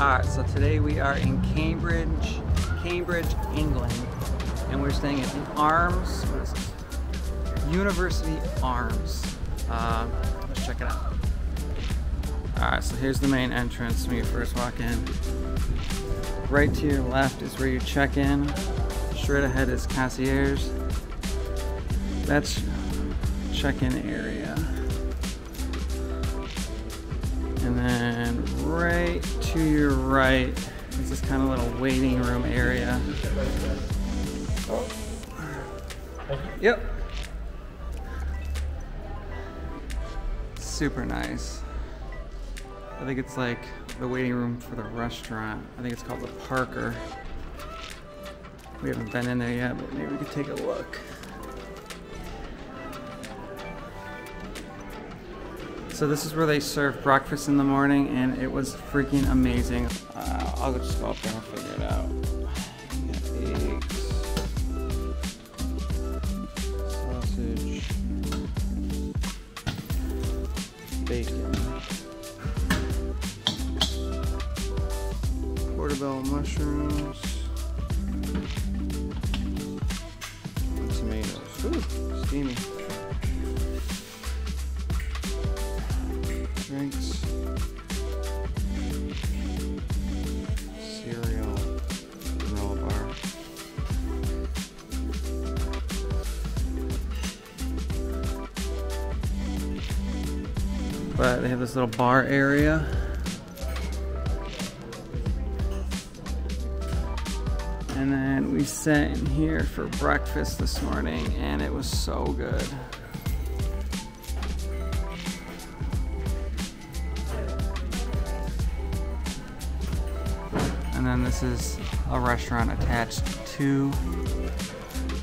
Alright, so today we are in Cambridge, England, and we're staying at the Arms, what is this? University Arms. Let's check it out. Alright, so here's the main entrance when you first walk in. Right to your left is where you check in. Straight ahead is concierge. That's check-in area. And then right to your right is this kind of little waiting room area. Yep. Super nice. I think it's like the waiting room for the restaurant. I think it's called the Parker. We haven't been in there yet, but maybe we could take a look. So this is where they serve breakfast in the morning, and it was freaking amazing. I'll just go up there and figure it out. Eggs, sausage, bacon, portobello mushrooms, and tomatoes. Ooh, steamy. Drinks, cereal, vanilla bar. But they have this little bar area. And then we sat in here for breakfast this morning, and it was so good. And then this is a restaurant attached to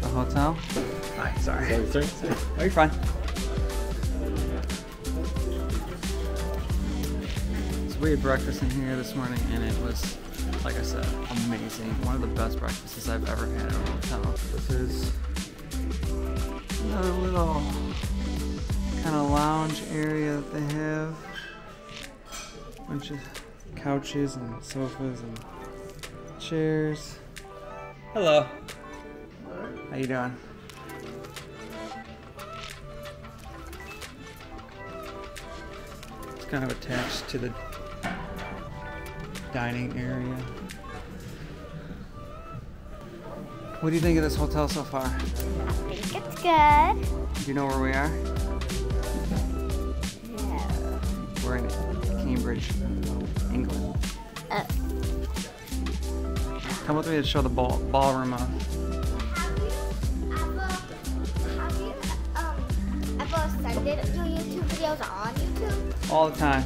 the hotel. Hi, sorry. Sorry. Oh, you're fine. So we had breakfast in here this morning, and it was, like I said, amazing. One of the best breakfasts I've ever had at a hotel. This is another little kind of lounge area that they have. A bunch of couches and sofas and chairs. Hello. How you doing? It's kind of attached to the dining area. What do you think of this hotel so far? I think it's good. Do you know where we are? No. We're in Cambridge, England. Oh. Come with me to show the ballroom off. Have you ever sended your YouTube videos on YouTube? All the time.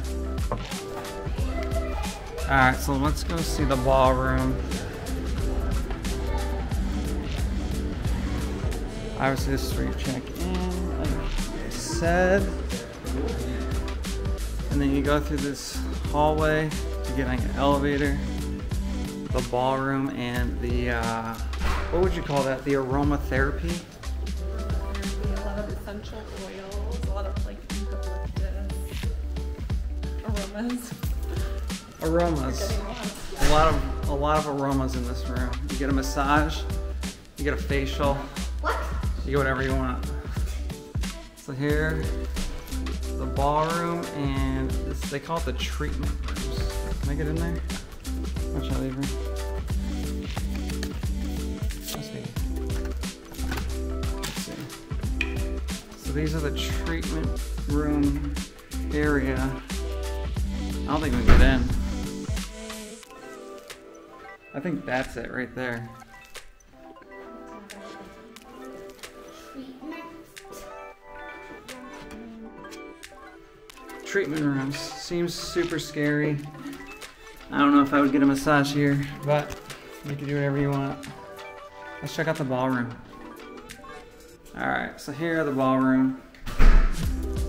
Alright, so let's go see the ballroom. Obviously this is where you check in, like I said. And then you go through this hallway to get on an elevator. The ballroom and the, what would you call that? The aromatherapy? A lot of essential oils, a lot of like eucalyptus aromas. Aromas. A lot of aromas in this room. You get a massage, you get a facial. What? You get whatever you want. So here, the ballroom, and this, they call it the treatment rooms. Can I get in there? Watch out, leave room. Let's see. So these are the treatment room area. I don't think we can get in. I think that's it right there. Treatment rooms. Seems super scary. I don't know if I would get a massage here, but you can do whatever you want. Let's check out the ballroom. Alright, so here are the ballroom.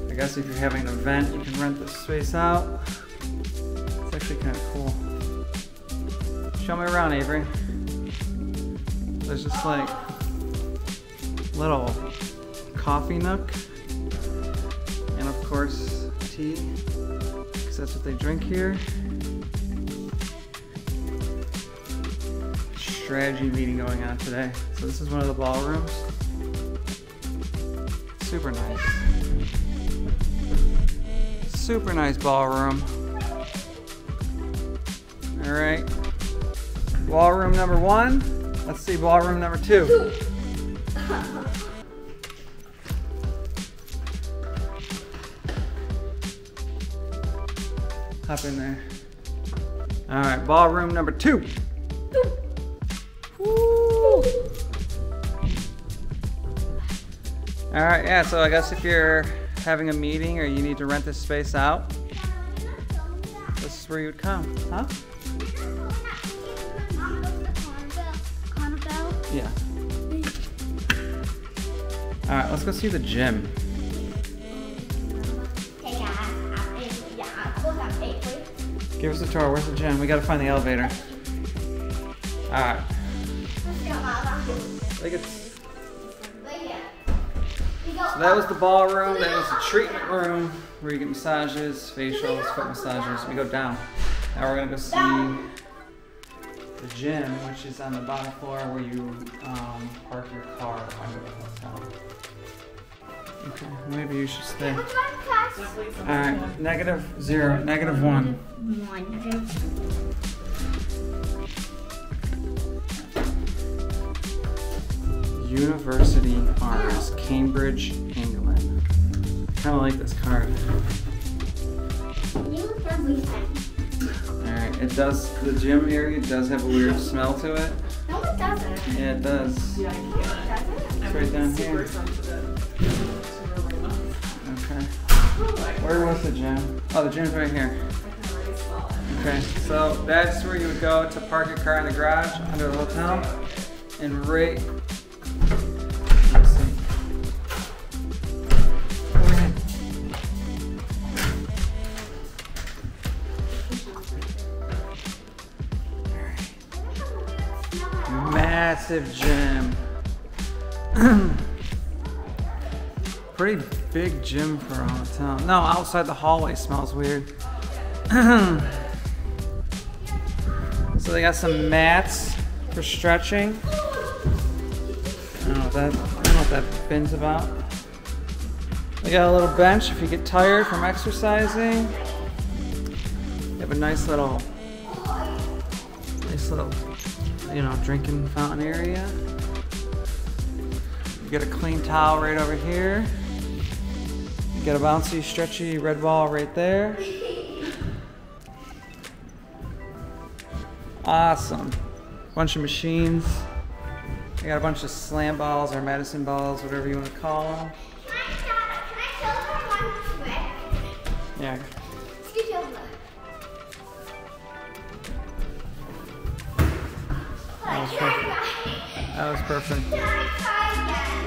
I guess if you're having an event, you can rent this space out. It's actually kind of cool. Show me around, Avery. There's just like little coffee nook. And of course, tea, because that's what they drink here. strategy meeting going on today. So this is one of the ballrooms. Super nice. Super nice ballroom. All right. Ballroom number one. Let's see ballroom number two. Hop in there. All right, ballroom number two. Woo. All right, yeah, so I guess if you're having a meeting or you need to rent this space out, this is where you would come, huh? Yeah. All right, let's go see the gym. Give us a tour. Where's the gym? We gotta find the elevator. All right. So that was the ballroom. That was the treatment room where you get massages, facials, foot massages. We go down. Now we're gonna go see the gym, which is on the bottom floor where you park your car under the hotel. Okay, maybe you should stay. All right, -0, -1. University Arms, Cambridge, England. I kind of like this card. All right, it does. The gym area does have a weird smell to it. No, it doesn't. Yeah, it does. Yeah, it's right down here. Okay. Where was the gym? Oh, the gym's right here. Okay, so that's where you would go to park your car in the garage under the hotel, and right. Let's see. All right. Massive gym. Pretty big gym for a hotel. No, outside the hallway smells weird. So they got some mats for stretching. I don't know what that bin's about. They got a little bench if you get tired from exercising. They have a nice little, you know, drinking fountain area. You get a clean towel right over here. Get a bouncy, stretchy red ball right there. Awesome. Bunch of machines. I got a bunch of slam balls or medicine balls, whatever you want to call them. Can I show them one trick? Yeah. Scoot over. That was perfect.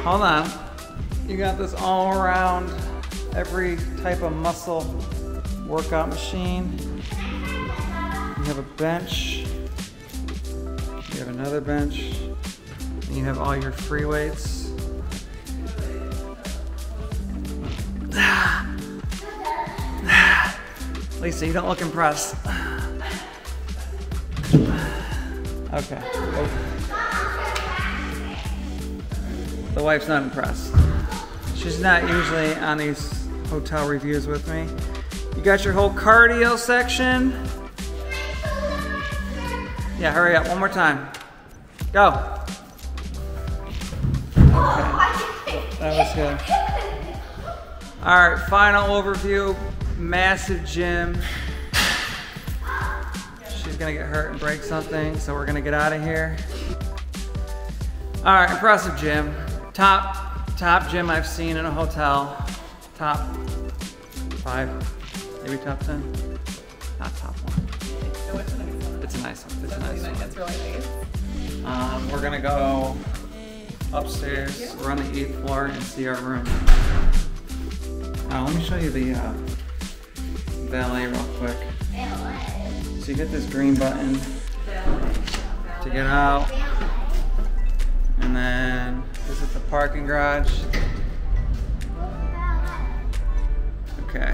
Hold on. You got this all around. Every type of muscle workout machine. You have a bench. You have another bench. And you have all your free weights. Lisa, you don't look impressed. Okay. The wife's not impressed. She's not usually on these hotel reviews with me. You got your whole cardio section. Yeah, hurry up, one more time. Go. Okay. That was good. All right, final overview, massive gym. She's gonna get hurt and break something, so we're gonna get out of here. All right, impressive gym. Top gym I've seen in a hotel. Top 5, maybe top 10. Not top 1. No, it's a nice one. It's a nice one. It's really nice. We're gonna go upstairs. Yeah. We're on the 8th floor and see our room. Let me show you the valet real quick. So you hit this green button to get out, and then this is the parking garage. Okay,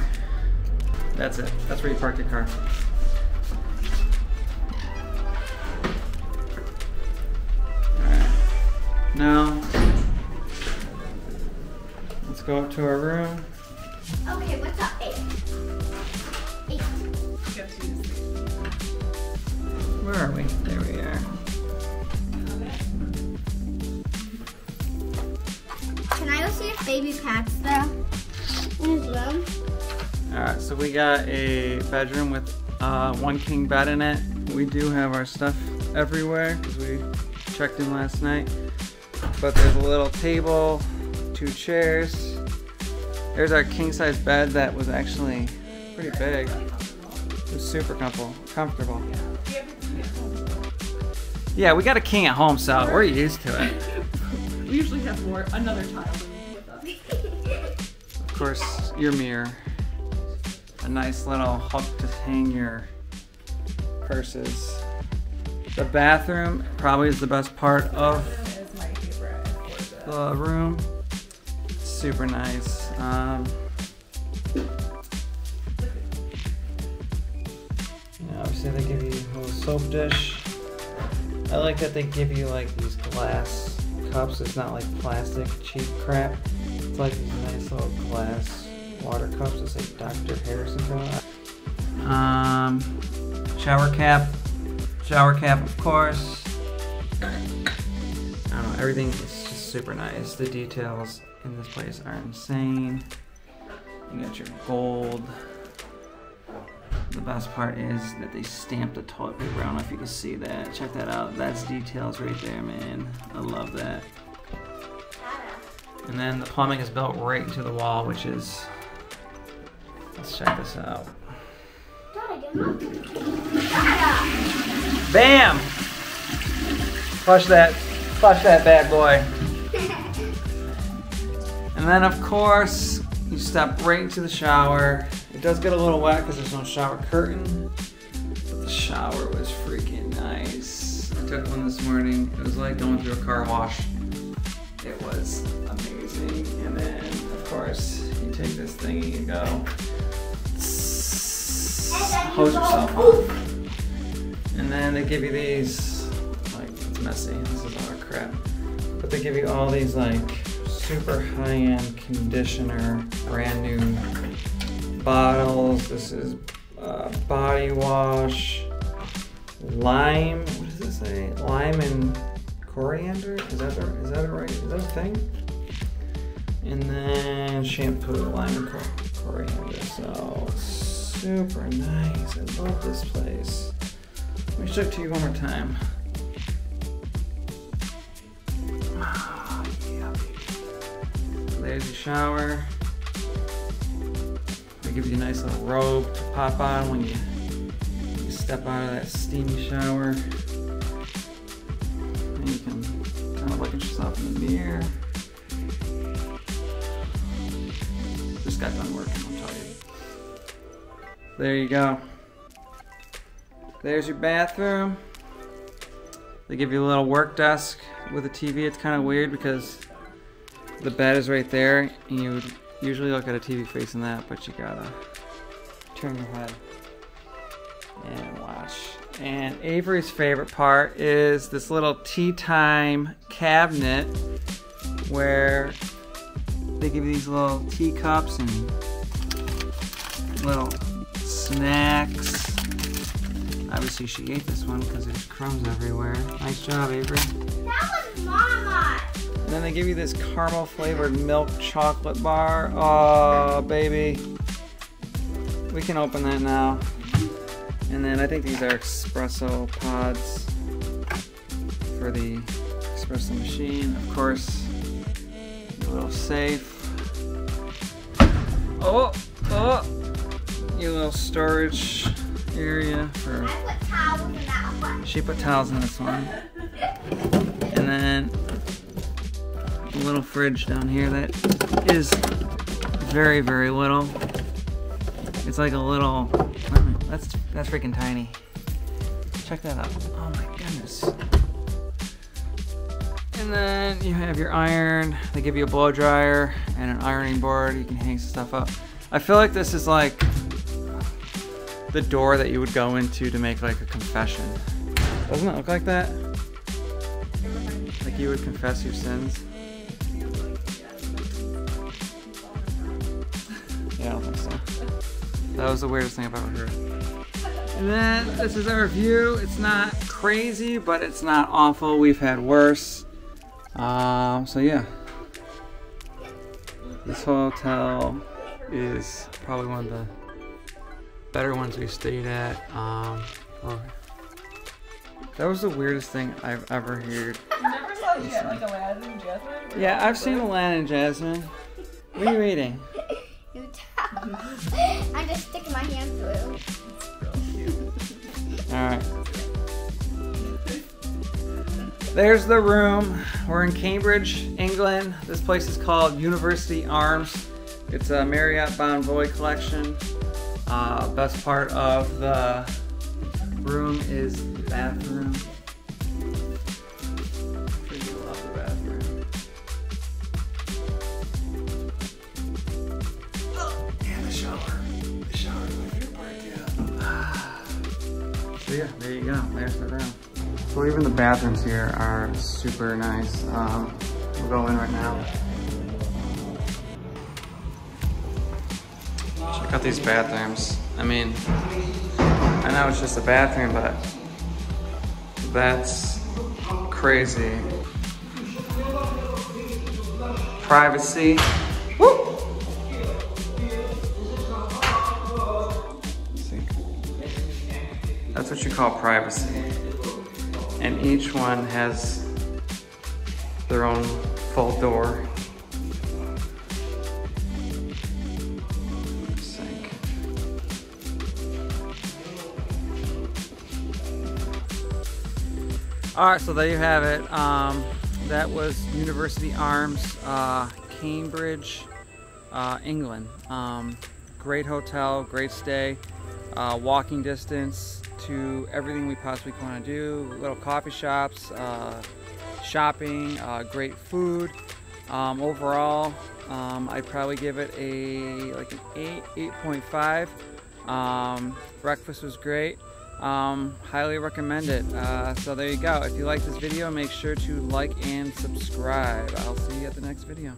that's it. That's where you park your car. Now, let's go up to our room. Okay, what's up, 8? 8. Where are we? There we are. Can I go see if baby Pat's there in his room? Alright, so we got a bedroom with one king bed in it. We do have our stuff everywhere because we checked in last night. But there's a little table, 2 chairs. There's our king-size bed that was actually pretty big. It was super comfortable. Yeah, we got a king at home, so we're used to it. We usually have more another child with us. Of course, your mirror. A nice little hook to hang your purses. The bathroom probably is the best part of the room. Super nice. Obviously they give you a little soap dish. I like that they give you like these glass cups. It's not like plastic cheap crap. It's like these nice little glass water cups that say Dr. Harrison's on it. Shower cap of course. I don't know, everything is just super nice. The details in this place are insane. You got your gold. The best part is that they stamped the toilet paper. I don't know if you can see that. Check that out. That's details right there, man. I love that. And then the plumbing is built right into the wall, which is... Let's check this out. Bam! Flush that bad boy. And then of course, you step right into the shower. It does get a little wet because there's no shower curtain. But the shower was freaking nice. I took one this morning. It was like going through a car wash. It was amazing. And then of course, you take this thing and you go. Hose yourself off. And then they give you these, like, it's messy, this is all our crap. But they give you all these, like, super high-end conditioner, brand new bottles. This is body wash, lime, what does it say? Lime and coriander? Is that a thing? And then shampoo, lime and coriander, so super nice. I love this place. Let me show it to you one more time. Ah, yeah, baby. There's your shower. They give you a nice little robe to pop on when you step out of that steamy shower. And you can kind of look at yourself in the mirror. Just got done working, I'll tell you. There you go. There's your bathroom. They give you a little work desk with a TV. It's kind of weird because the bed is right there and you would usually look at a TV facing that, but you gotta turn your head and watch. And Avery's favorite part is this little tea time cabinet where they give you these little teacups and little snacks. Obviously she ate this one because there's crumbs everywhere. Nice job, Avery. That was Mama! And then they give you this caramel flavored milk chocolate bar. Oh, baby. We can open that now. And then I think these are espresso pods for the espresso machine. Of course, a little safe. Oh! A little storage area for. I put towels in that one. She put towels in this one. And then a little fridge down here that is very, very little. It's like a little. That's freaking tiny. Check that out. Oh my goodness. And then you have your iron. They give you a blow dryer and an ironing board. You can hang stuff up. I feel like this is like the door that you would go into to make like a confession. Doesn't it look like that? like you would confess your sins? Yeah, I don't think so. That was the weirdest thing about her. And then this is our view. It's not crazy, but it's not awful. We've had worse. So yeah. This hotel is probably one of the better ones we stayed at. That was the weirdest thing I've ever heard. You never saw like Aladdin and Jasmine? Yeah, I've seen Aladdin and Jasmine. What are you eating? You tell. I'm just sticking my hand through. Alright. There's the room. We're in Cambridge, England. This place is called University Arms. It's a Marriott Bonvoy collection. Best part of the room is the bathroom. I really love the bathroom. Oh, and the shower. The shower is my favorite part, yeah. So yeah, there you go. There's the room. So even the bathrooms here are super nice. We'll go in right now. Check out these bathrooms. I mean, I know it's just a bathroom, but that's crazy. Privacy. Woo! See? That's what you call privacy. And each one has their own full door. Alright, so there you have it. That was University Arms, Cambridge, England. Great hotel, great stay, walking distance to everything we possibly want to do, little coffee shops, shopping, great food. Overall, I'd probably give it an 8.5. Breakfast was great. Highly recommend it. So there you go. If you like this video, make sure to like and subscribe. I'll see you at the next video.